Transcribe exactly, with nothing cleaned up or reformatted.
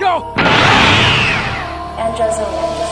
go! Andrazo.